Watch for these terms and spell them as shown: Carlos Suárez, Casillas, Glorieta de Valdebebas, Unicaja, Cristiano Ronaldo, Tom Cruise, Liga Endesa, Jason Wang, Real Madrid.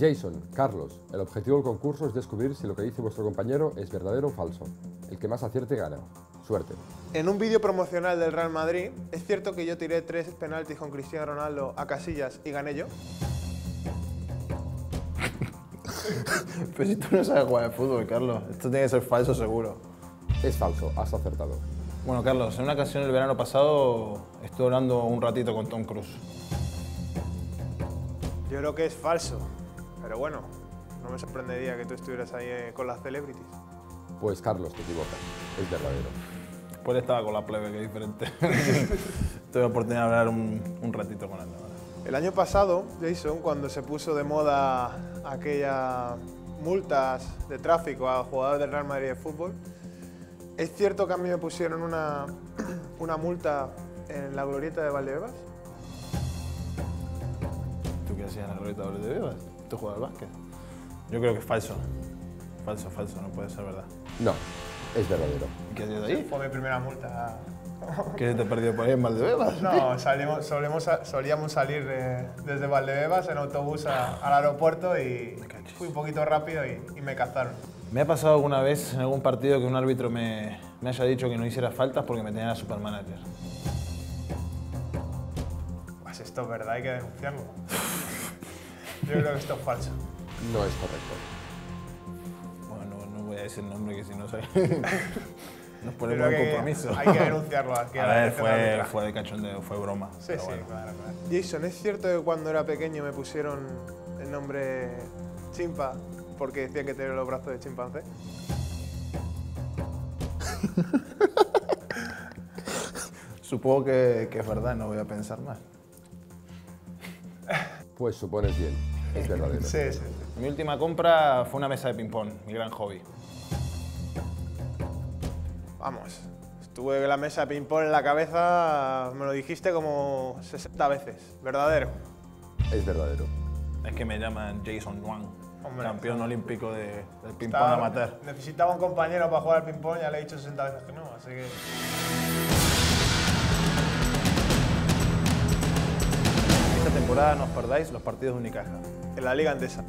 Jason, Carlos, el objetivo del concurso es descubrir si lo que dice vuestro compañero es verdadero o falso. El que más acierte gana. Suerte. En un vídeo promocional del Real Madrid, ¿es cierto que yo tiré 3 penaltis con Cristiano Ronaldo a Casillas y gané yo? Pero si tú no sabes jugar al fútbol, Carlos. Esto tiene que ser falso seguro. Es falso, has acertado. Bueno, Carlos, en una ocasión el verano pasado estuve hablando un ratito con Tom Cruise. Yo creo que es falso, pero bueno, no me sorprendería que tú estuvieras ahí con las celebrities. Pues Carlos, te equivocas, es verdadero. Pues estaba con la plebe, que es diferente. Tuve la oportunidad de hablar un ratito con él. El año pasado, Jason, cuando se puso de moda aquellas multas de tráfico a jugadores del Real Madrid de fútbol, ¿es cierto que a mí me pusieron una multa en la Glorieta de Valdebebas? ¿Tú qué hacías en la Glorieta de Valdebebas? ¿Tú jugabas al básquet? Yo creo que es falso. Falso, falso, no puede ser verdad. No, es verdadero. ¿Qué hacías ahí? Fue mi primera multa. ¿Qué te perdió por ahí en Valdebebas? No, solíamos salir desde Valdebebas en autobús al aeropuerto y fui un poquito rápido y me cazaron. ¿Me ha pasado alguna vez en algún partido que un árbitro me haya dicho que no hiciera faltas porque me tenía a supermanager? Pues esto es verdad, hay que denunciarlo. Yo creo que esto es falso. No es correcto. Bueno, no voy a decir el nombre que si no sé. Nos ponemos en compromiso. Hay que denunciarlo. Aquí a ver, fue de cachondeo, fue broma. Sí, sí, bueno. Claro. Jason, ¿es cierto que cuando era pequeño me pusieron el nombre Chimpa porque decía que tenía los brazos de chimpancé? Supongo que es verdad, no voy a pensar más. Pues supones bien, es verdadero. Sí, sí, sí. Mi última compra fue una mesa de ping-pong, mi gran hobby. Vamos, estuve en la mesa de ping-pong en la cabeza, me lo dijiste como 60 veces. ¿Verdadero? Es verdadero. Es que me llaman Jason Wang, hombre, campeón olímpico del ping-pong amateur. Necesitaba un compañero para jugar al ping-pong, ya le he dicho 60 veces que no, así que... Esta temporada no os perdáis los partidos de Unicaja. En la Liga Endesa.